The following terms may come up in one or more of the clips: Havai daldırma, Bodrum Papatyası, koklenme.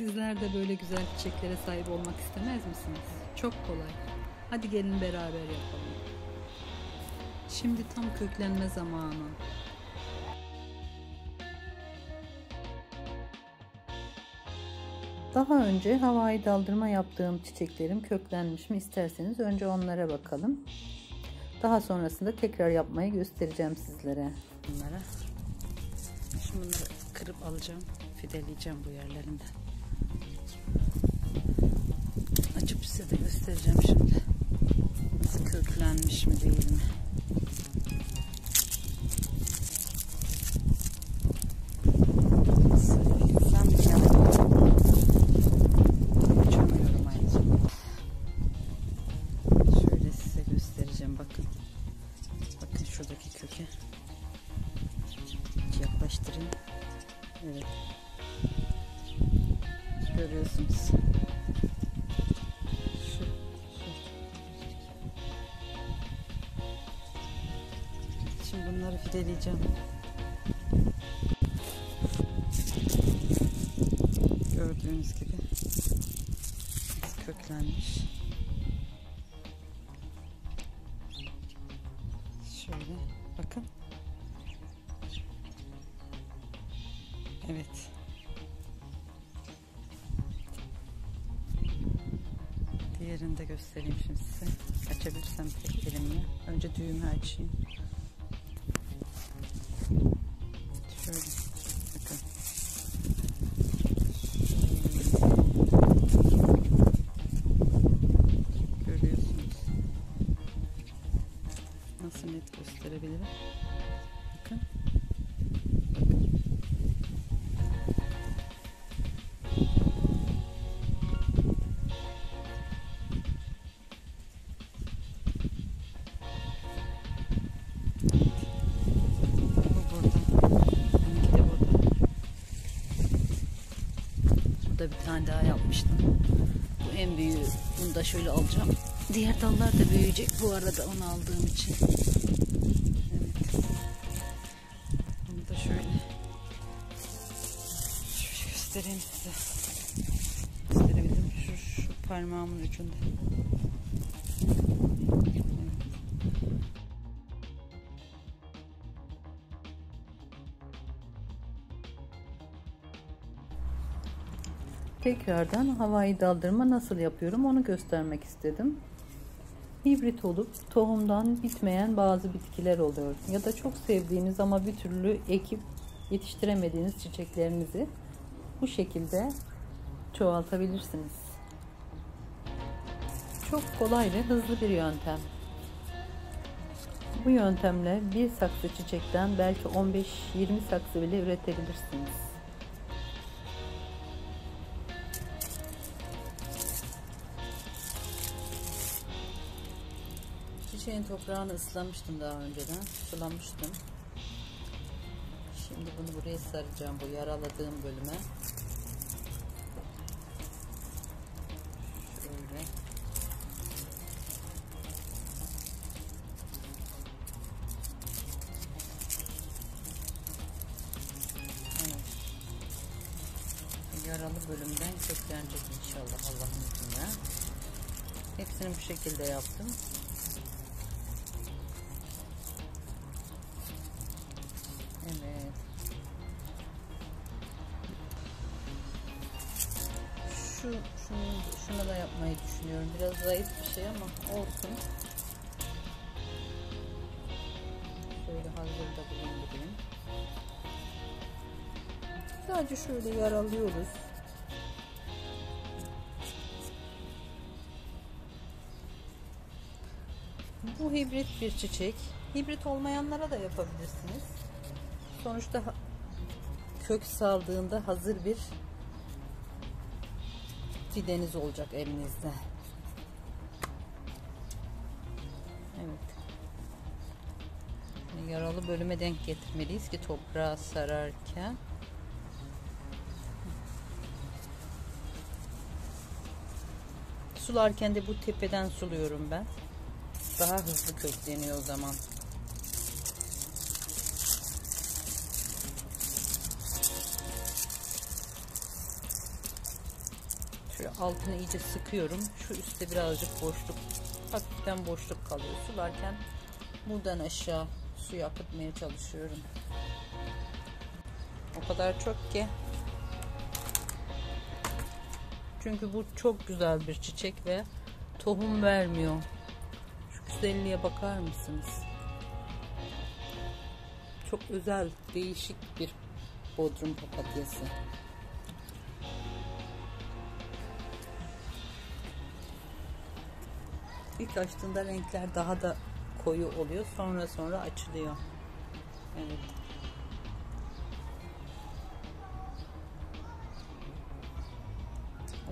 Sizler de böyle güzel çiçeklere sahip olmak istemez misiniz? Çok kolay. Hadi gelin beraber yapalım. Şimdi tam köklenme zamanı. Daha önce havai daldırma yaptığım çiçeklerim köklenmiş mi isterseniz önce onlara bakalım. Daha sonrasında tekrar yapmayı göstereceğim sizlere. Bunlara. Şimdi bunları kırıp alacağım, fideleyeceğim bu yerlerinden. Açıp size de göstereceğim şimdi. Nasıl köklenmiş mi değil mi? Bakın. Bakın şuradaki köke. Yaklaştırayım. Evet. Görüyorsunuz. Şu. Şimdi bunları fideleyeceğim. Gördüğünüz gibi köklenmiş. Bakın. Evet. Diğerini de göstereyim şimdi size. Açabilirsem tek elimle. Önce düğümü açayım. Şöyle. Bakın. Görüyorsunuz. Nasıl net gösterebilirim? Bakın. Bakın. Bu burada. Benimki de burada. Burada bir tane daha yapmıştım. Bu en büyüğü. Bunu da şöyle alacağım. Diğer dallar da büyüyecek bu arada onu aldığım için. Evet. Bunu da şöyle göstereyim size. Gösterebilirim. Şu parmağımın ucunda. Evet. Tekrardan havai daldırma nasıl yapıyorum onu göstermek istedim. Hibrit olup tohumdan bitmeyen bazı bitkiler oluyor. Ya da çok sevdiğiniz ama bir türlü ekip yetiştiremediğiniz çiçeklerinizi bu şekilde çoğaltabilirsiniz. Çok kolay ve hızlı bir yöntem. Bu yöntemle bir saksı çiçekten belki 15-20 saksı bile üretebilirsiniz. Çiçeğin toprağını ıslamıştım daha önceden, sulamıştım. Şimdi bunu buraya saracağım, bu yaraladığım bölüme. Şöyle. Evet. Yaralı bölümden köklenecek inşallah Allah'ın izniyle. Hepsini bu şekilde yaptım. Evet. Şuna da yapmayı düşünüyorum. Biraz zayıf bir şey ama olsun. Şöyle hazırda bulundurayım. Sadece şöyle yaralıyoruz. Bu hibrit bir çiçek. Hibrit olmayanlara da yapabilirsiniz. Sonuçta kök saldığında hazır bir fideniz olacak elinizde. Evet. Şimdi yaralı bölüme denk getirmeliyiz ki toprağa sararken. Sularken de bu tepeden suluyorum ben. Daha hızlı kökleniyor o zaman. Şöyle altını iyice sıkıyorum. Şu üstte birazcık boşluk, hafiften boşluk kalıyor. Sularken buradan aşağı suyu akıtmaya çalışıyorum. O kadar çok ki. Çünkü bu çok güzel bir çiçek ve tohum vermiyor. Şu güzelliğe bakar mısınız? Çok özel, değişik bir Bodrum papatyası. İlk açtığında renkler daha da koyu oluyor. Sonra açılıyor. Evet.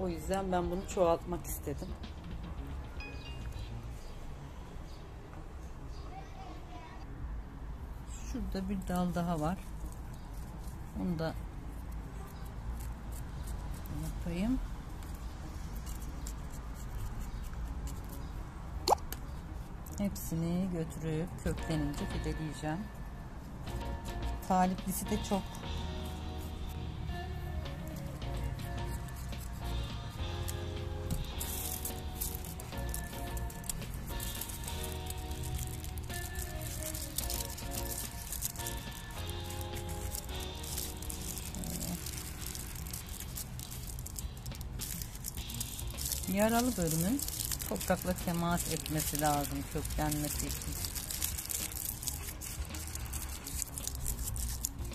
O yüzden ben bunu çoğaltmak istedim. Şurada bir dal daha var. Onu da yapayım. Hepsini götürüp köklenince fideleyeceğim. Taliplisi de çok. Yaralı bölümün toprakla temas etmesi lazım köklenmesi için.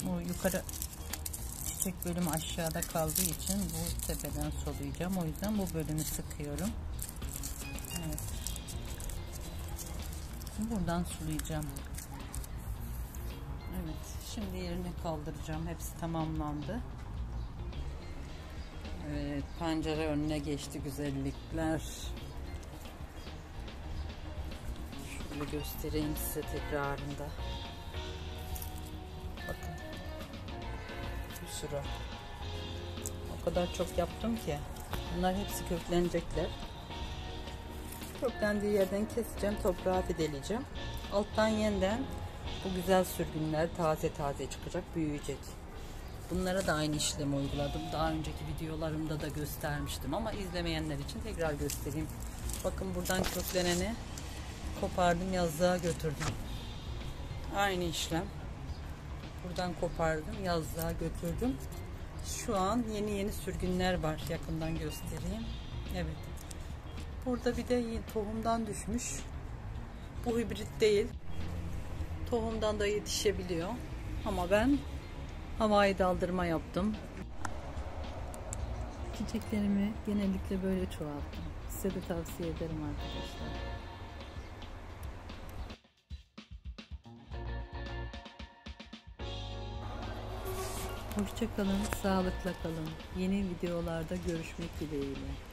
Bu yukarı çiçek bölümü aşağıda kaldığı için bu tepeden soluyacağım. O yüzden bu bölümü sıkıyorum. Evet. Buradan sulayacağım. Evet. Şimdi yerine kaldıracağım. Hepsi tamamlandı. Evet, pencere önüne geçti güzellikler. Şöyle göstereyim size tekrarında. Bakın. Bir sürü. O kadar çok yaptım ki. Bunlar hepsi köklenecekler. Köklendiği yerden keseceğim, toprağa fideleyeceğim. Alttan yeniden bu güzel sürgünler taze taze çıkacak, büyüyecek. Bunlara da aynı işlemi uyguladım. Daha önceki videolarımda da göstermiştim ama izlemeyenler için tekrar göstereyim. Bakın buradan kökleneni kopardım, yazlığa götürdüm. Aynı işlem. Buradan kopardım, yazlığa götürdüm. Şu an yeni sürgünler var. Yakından göstereyim. Evet. Burada bir de tohumdan düşmüş. Bu hibrit değil. Tohumdan da yetişebiliyor. Ama ben havai daldırma yaptım. Çiçeklerimi genellikle böyle çoğalttım. Size de tavsiye ederim arkadaşlar. Hoşça kalın, sağlıkla kalın. Yeni videolarda görüşmek dileğiyle.